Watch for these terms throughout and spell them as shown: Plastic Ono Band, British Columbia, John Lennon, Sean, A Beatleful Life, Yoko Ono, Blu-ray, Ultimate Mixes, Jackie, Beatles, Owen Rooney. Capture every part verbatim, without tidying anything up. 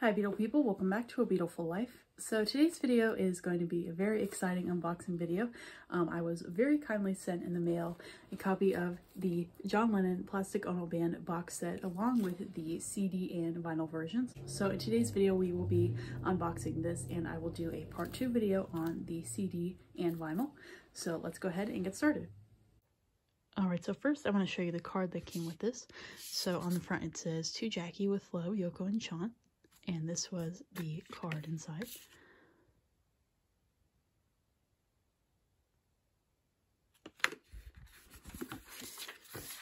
Hi Beatle people, welcome back to A Beatleful Life. So today's video is going to be a very exciting unboxing video. Um, I was very kindly sent in the mail a copy of the John Lennon Plastic Ono Band box set along with the C D and vinyl versions. So in today's video we will be unboxing this and I will do a part two video on the C D and vinyl. So let's go ahead and get started. Alright, so first I want to show you the card that came with this. So on the front it says, "To Jackie with Flo, Yoko and Sean." And this was the card inside.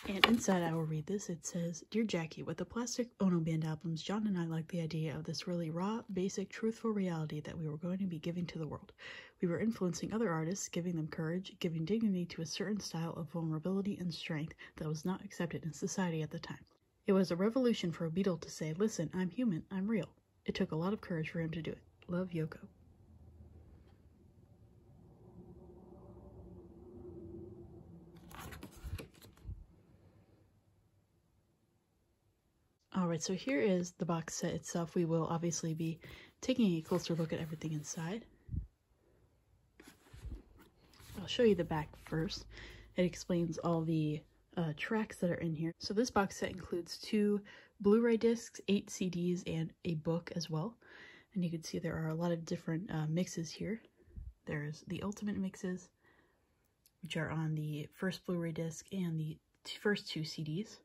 And inside I will read this. It says, "Dear Jackie, with the Plastic Ono Band albums, John and I liked the idea of this really raw, basic, truthful reality that we were going to be giving to the world. We were influencing other artists, giving them courage, giving dignity to a certain style of vulnerability and strength that was not accepted in society at the time. It was a revolution for a Beatle to say, listen, I'm human, I'm real. It took a lot of courage for him to do it. Love, Yoko." Alright, so here is the box set itself. We will obviously be taking a closer look at everything inside. I'll show you the back first. It explains all the Uh, tracks that are in here. So this box set includes two Blu-ray discs, eight C Ds, and a book as well. And you can see there are a lot of different uh, mixes here. There's the Ultimate mixes, which are on the first Blu-ray disc and the first two C Ds.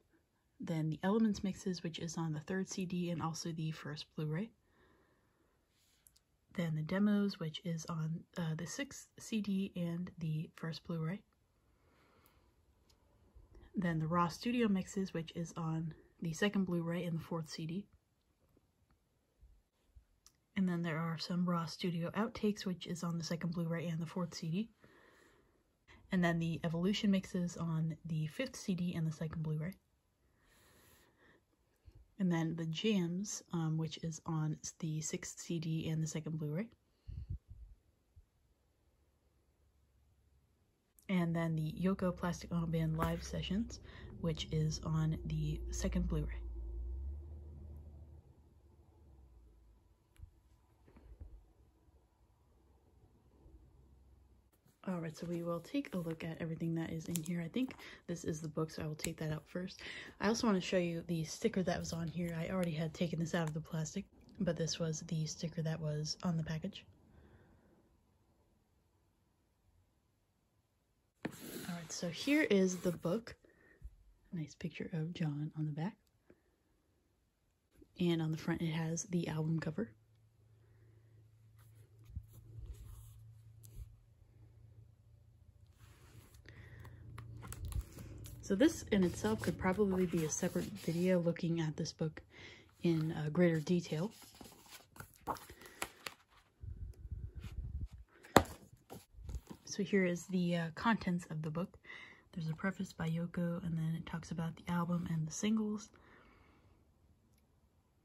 Then the Elements mixes, which is on the third C D and also the first Blu-ray. Then the Demos, which is on uh, the sixth C D and the first Blu-ray. Then the Raw Studio mixes, which is on the second Blu-ray and the fourth C D. And then there are some Raw Studio outtakes, which is on the second Blu-ray and the fourth C D. And then the Evolution mixes on the fifth C D and the second Blu-ray. And then the Jams, um, which is on the sixth C D and the second Blu-ray. And then the Yoko Plastic Ono Band Live Sessions, which is on the second Blu-ray. Alright, so we will take a look at everything that is in here. I think this is the book, so I will take that out first. I also want to show you the sticker that was on here. I already had taken this out of the plastic, but this was the sticker that was on the package. So here is the book, nice picture of John on the back, and on the front it has the album cover. So this in itself could probably be a separate video looking at this book in uh, greater detail. So here is the uh, contents of the book. There's a preface by Yoko, and then it talks about the album and the singles.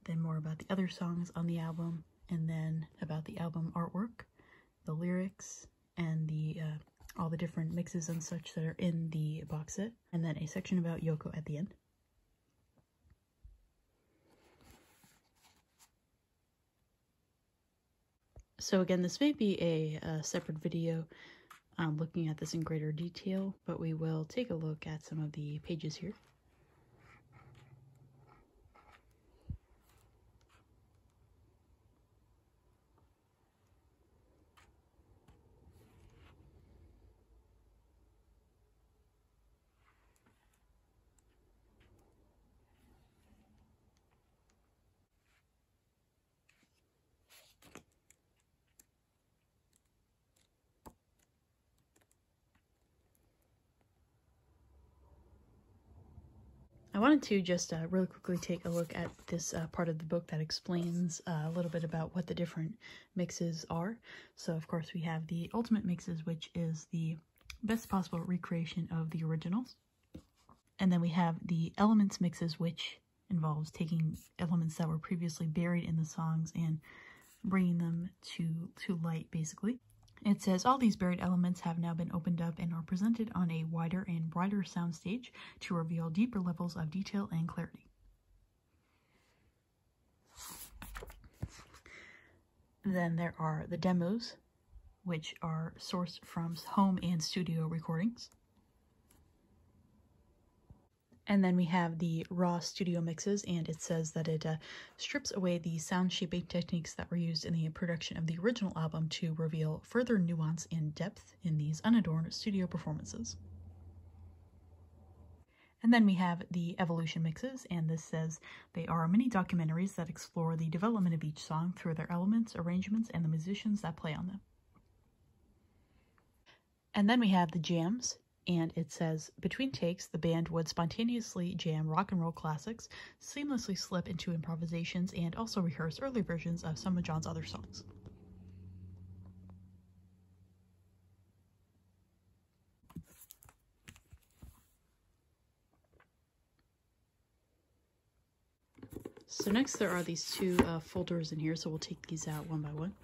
Then more about the other songs on the album, and then about the album artwork, the lyrics, and the uh, all the different mixes and such that are in the box set. And then a section about Yoko at the end. So again, this may be a, a separate video Um, looking at this in greater detail, but we will take a look at some of the pages here. I wanted to just uh, really quickly take a look at this uh, part of the book that explains uh, a little bit about what the different mixes are. So of course we have the Ultimate mixes, which is the best possible recreation of the originals. And then we have the Elements mixes, which involves taking elements that were previously buried in the songs and bringing them to, to light, basically. It says, "All these buried elements have now been opened up and are presented on a wider and brighter soundstage to reveal deeper levels of detail and clarity." Then there are the demos, which are sourced from home and studio recordings. And then we have the raw studio mixes, and it says that it uh, strips away the sound shaping techniques that were used in the production of the original album to reveal further nuance and depth in these unadorned studio performances. And then we have the evolution mixes, and this says they are mini documentaries that explore the development of each song through their elements, arrangements, and the musicians that play on them. And then we have the jams. And it says, between takes, the band would spontaneously jam rock and roll classics, seamlessly slip into improvisations, and also rehearse early versions of some of John's other songs. So next there are these two uh, folders in here, so we'll take these out one by one.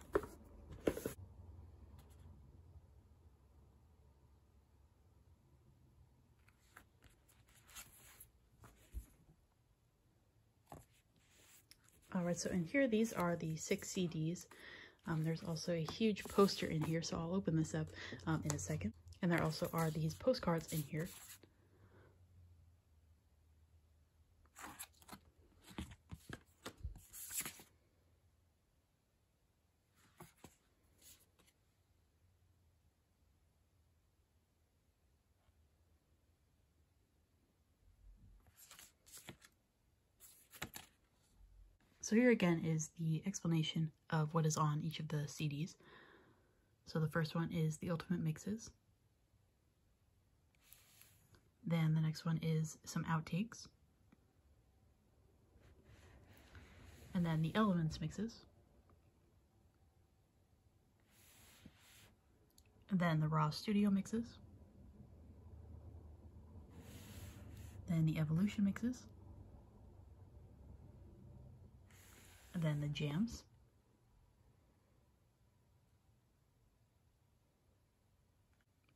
Alright, so in here, these are the six C Ds. Um, there's also a huge poster in here, so I'll open this up um, in a second. And there also are these postcards in here. So here again is the explanation of what is on each of the C Ds. So the first one is the Ultimate Mixes. Then the next one is some outtakes. And then the Elements Mixes. And then the Raw Studio Mixes. Then the Evolution Mixes. And then the jams,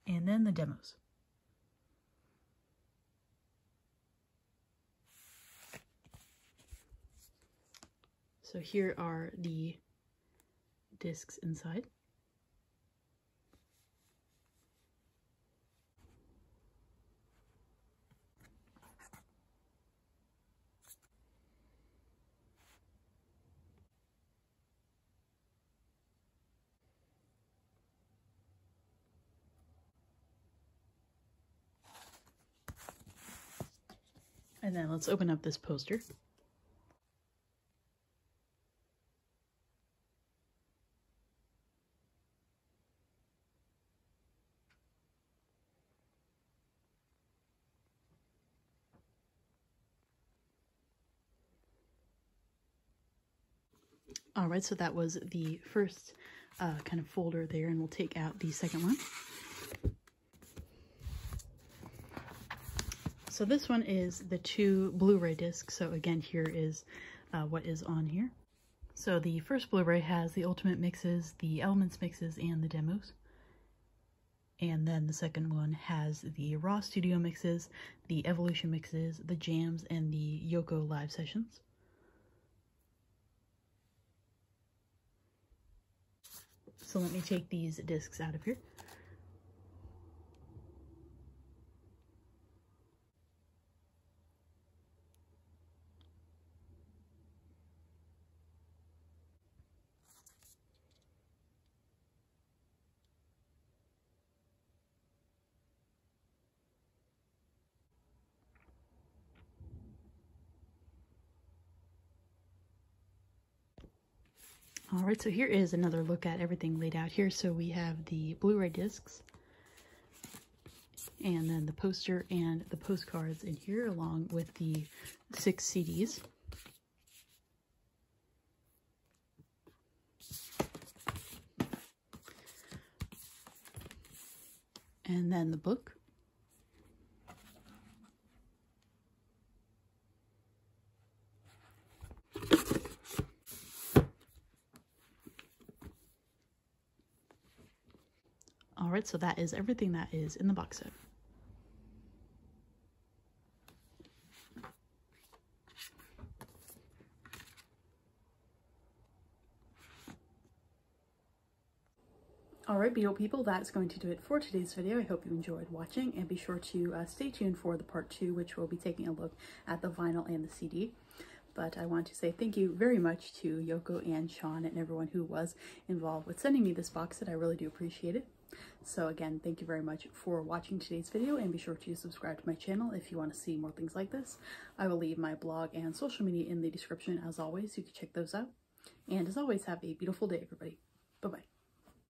and then the demos. So here are the discs inside. And then let's open up this poster. All right, so that was the first uh, kind of folder there, and we'll take out the second one. So this one is the two Blu-ray discs. So again, here is uh, what is on here. So the first Blu-ray has the Ultimate Mixes, the Elements Mixes, and the Demos. And then the second one has the Raw Studio Mixes, the Evolution Mixes, the Jams, and the Yoko Live Sessions. So let me take these discs out of here. Alright, so here is another look at everything laid out here. So we have the Blu-ray discs, and then the poster and the postcards in here, along with the six C Ds. And then the book. Alright, so that is everything that is in the box set. Alright, Beatle people, that's going to do it for today's video. I hope you enjoyed watching, and be sure to uh, stay tuned for the part two, which will be taking a look at the vinyl and the C D. But I want to say thank you very much to Yoko and Sean and everyone who was involved with sending me this box set. I really do appreciate it. So again, thank you very much for watching today's video, and be sure to subscribe to my channel if you want to see more things like this. I will leave my blog and social media in the description as always. You can check those out. And as always, have a beautiful day, everybody. Bye-bye.